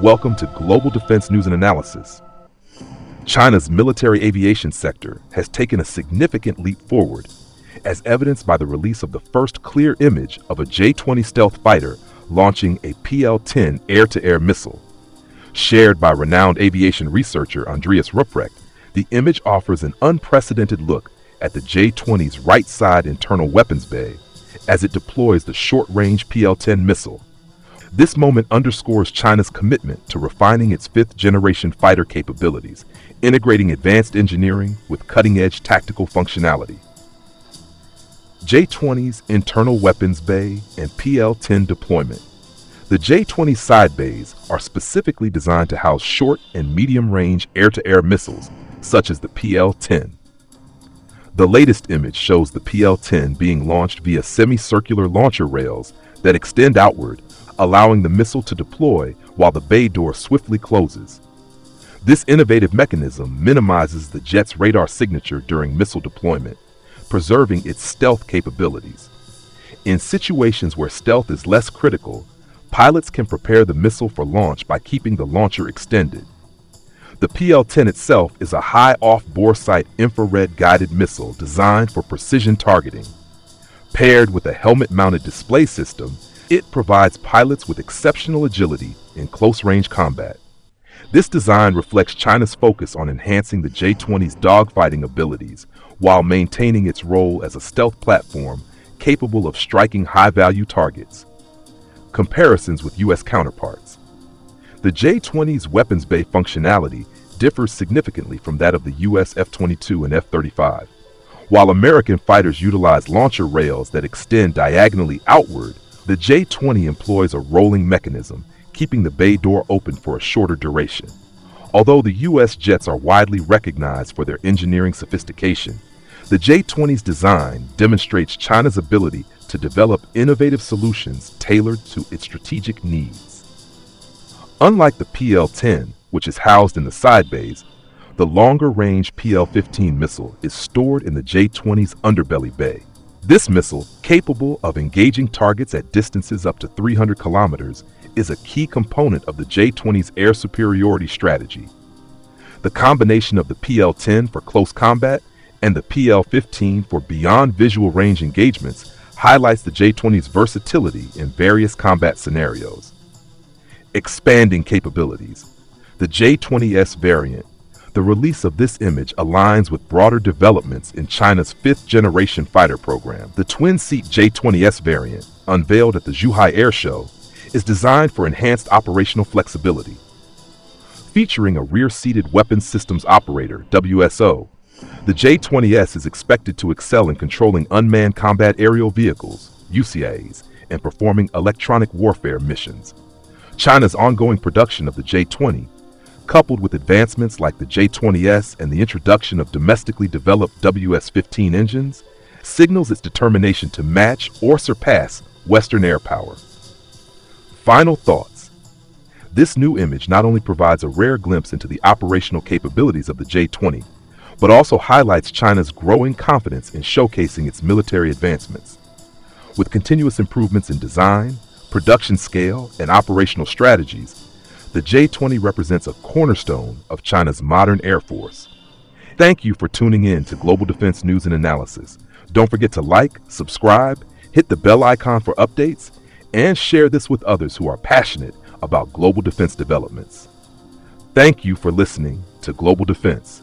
Welcome to Global Defense News and Analysis. China's military aviation sector has taken a significant leap forward, as evidenced by the release of the first clear image of a J-20 stealth fighter launching a PL-10 air-to-air missile. Shared by renowned aviation researcher Andreas Ruprecht, the image offers an unprecedented look at the J-20's right side internal weapons bay as it deploys the short-range PL-10 missile. This moment underscores China's commitment to refining its fifth-generation fighter capabilities, integrating advanced engineering with cutting-edge tactical functionality. J-20's internal weapons bay and PL-10 deployment. The J-20 side bays are specifically designed to house short and medium-range air-to-air missiles, such as the PL-10. The latest image shows the PL-10 being launched via semicircular launcher rails that extend outward, allowing the missile to deploy while the bay door swiftly closes. This innovative mechanism minimizes the jet's radar signature during missile deployment, preserving its stealth capabilities. In situations where stealth is less critical, pilots can prepare the missile for launch by keeping the launcher extended. The PL-10 itself is a high off-bore sight infrared-guided missile designed for precision targeting. Paired with a helmet-mounted display system, it provides pilots with exceptional agility in close-range combat. This design reflects China's focus on enhancing the J-20's dogfighting abilities while maintaining its role as a stealth platform capable of striking high-value targets. Comparisons with U.S. counterparts. The J-20's weapons bay functionality differs significantly from that of the U.S. F-22 and F-35. While American fighters utilize launcher rails that extend diagonally outward, the J-20 employs a rolling mechanism, keeping the bay door open for a shorter duration. Although the U.S. jets are widely recognized for their engineering sophistication, the J-20's design demonstrates China's ability to develop innovative solutions tailored to its strategic needs. Unlike the PL-10, which is housed in the side bays, the longer-range PL-15 missile is stored in the J-20's underbelly bay. This missile, capable of engaging targets at distances up to 300 kilometers, is a key component of the J-20's air superiority strategy. The combination of the PL-10 for close combat and the PL-15 for beyond visual range engagements highlights the J-20's versatility in various combat scenarios. Expanding capabilities. The J-20S variant. The release of this image aligns with broader developments in China's fifth-generation fighter program. The twin-seat J-20S variant, unveiled at the Zhuhai Air Show, is designed for enhanced operational flexibility. Featuring a rear-seated weapons systems operator, WSO, the J-20S is expected to excel in controlling unmanned combat aerial vehicles, UCAVs, and performing electronic warfare missions. China's ongoing production of the J-20, coupled with advancements like the J-20S and the introduction of domestically developed WS-15 engines, signals its determination to match or surpass Western air power. Final thoughts. This new image not only provides a rare glimpse into the operational capabilities of the J-20, but also highlights China's growing confidence in showcasing its military advancements. With continuous improvements in design, production scale, and operational strategies, the J-20 represents a cornerstone of China's modern Air Force. Thank you for tuning in to Global Defense News and Analysis. Don't forget to like, subscribe, hit the bell icon for updates, and share this with others who are passionate about global defense developments. Thank you for listening to Global Defense.